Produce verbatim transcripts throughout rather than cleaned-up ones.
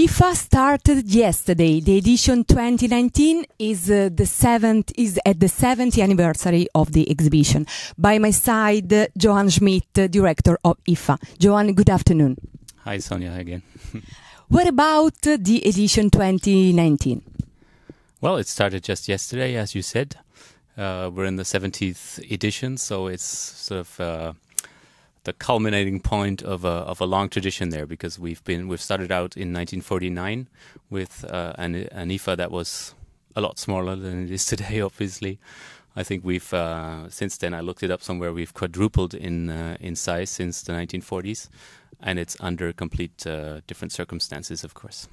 I F F A started yesterday. The edition twenty nineteen is uh, the seventh is at the seventieth anniversary of the exhibition. By my side, uh, Johannes Schmid, uh, director of I F F A. Johannes, good afternoon. Hi, Sonia, again. What about uh, the edition twenty nineteen? Well, it started just yesterday, as you said. Uh, we're in the seventieth edition, so it's sort of Uh, the culminating point of a, of a long tradition there, because we've been we've started out in nineteen forty-nine with uh, an, an I F F A that was a lot smaller than it is today, obviously. I think we've uh, since then, I looked it up somewhere, we've quadrupled in uh, in size since the nineteen forties, and it's under complete uh, different circumstances, of course.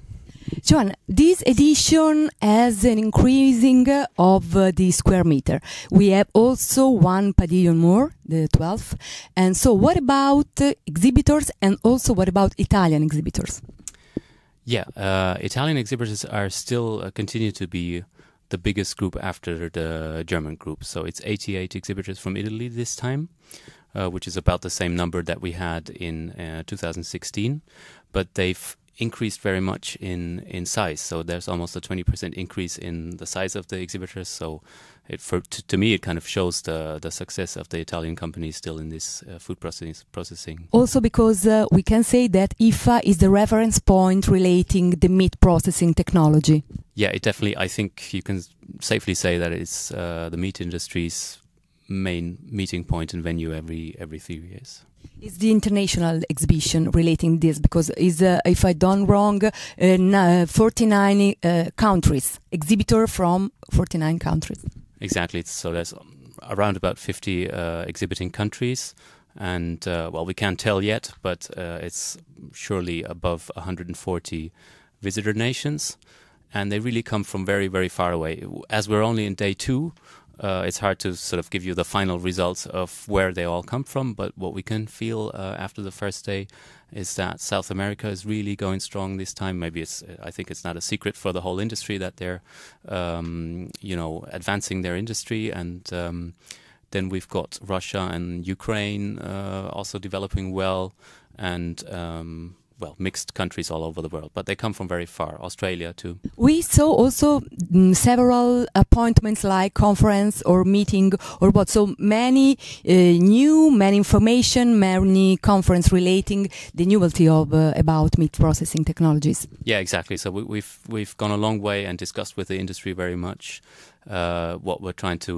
John, this edition has an increasing uh, of uh, the square meter. We have also one pavilion more, the twelfth. And so what about uh, exhibitors, and also what about Italian exhibitors? Yeah, uh, Italian exhibitors are still uh, continue to be the biggest group after the German group. So it's eighty-eight exhibitors from Italy this time, uh, which is about the same number that we had in uh, two thousand sixteen. But they've increased very much in in size, so there's almost a twenty percent increase in the size of the exhibitors. So, it, for to, to me, it kind of shows the the success of the Italian company still in this uh, food processing processing. Also, because uh, we can say that I F F A is the reference point relating the meat processing technology. Yeah, it definitely. I think you can safely say that it's uh, the meat industry's main meeting point and venue every every three years. It's the international exhibition relating this, because is uh, if I don't wrong, uh, in, uh, forty-nine uh, countries, exhibitor from forty-nine countries. Exactly. So there's around about fifty uh, exhibiting countries, and uh, well, we can't tell yet, but uh, it's surely above one hundred forty visitor nations, and they really come from very very far away. As we're only in day two, Uh, it's hard to sort of give you the final results of where they all come from, but what we can feel uh, after the first day is that South America is really going strong this time. Maybe it's, I think it's not a secret for the whole industry that they're, um, you know, advancing their industry. And um, then we've got Russia and Ukraine uh, also developing well, and um, well, mixed countries all over the world, but they come from very far, Australia too. We saw also mm, several appointments like conference or meeting or what, so many uh, new, many information, many conference relating the novelty of uh, about meat processing technologies. Yeah, exactly. So we, we've, we've gone a long way and discussed with the industry very much uh, what we're trying to,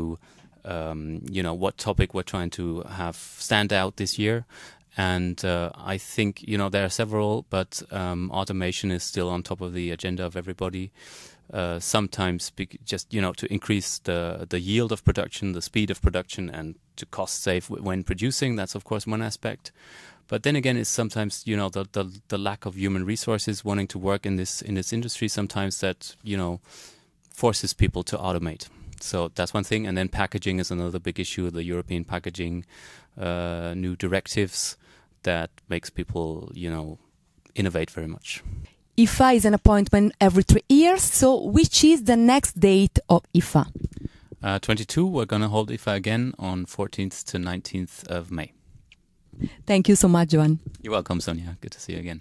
um, you know, what topic we're trying to have stand out this year. And uh, I think, you know, there are several, but um, automation is still on top of the agenda of everybody. Uh, sometimes just, you know, to increase the, the yield of production, the speed of production, and to cost save when producing. That's, of course, one aspect. But then again, it's sometimes, you know, the, the, the lack of human resources wanting to work in this, in this industry sometimes that, you know, forces people to automate. So that's one thing. And then packaging is another big issue, the European packaging, uh, new directives that makes people, you know, innovate very much. I F F A is an appointment every three years. So which is the next date of I F F A? Uh, twenty-two, we're going to hold I F F A again on fourteenth to nineteenth of May. Thank you so much, Johan. You're welcome, Sonia. Good to see you again.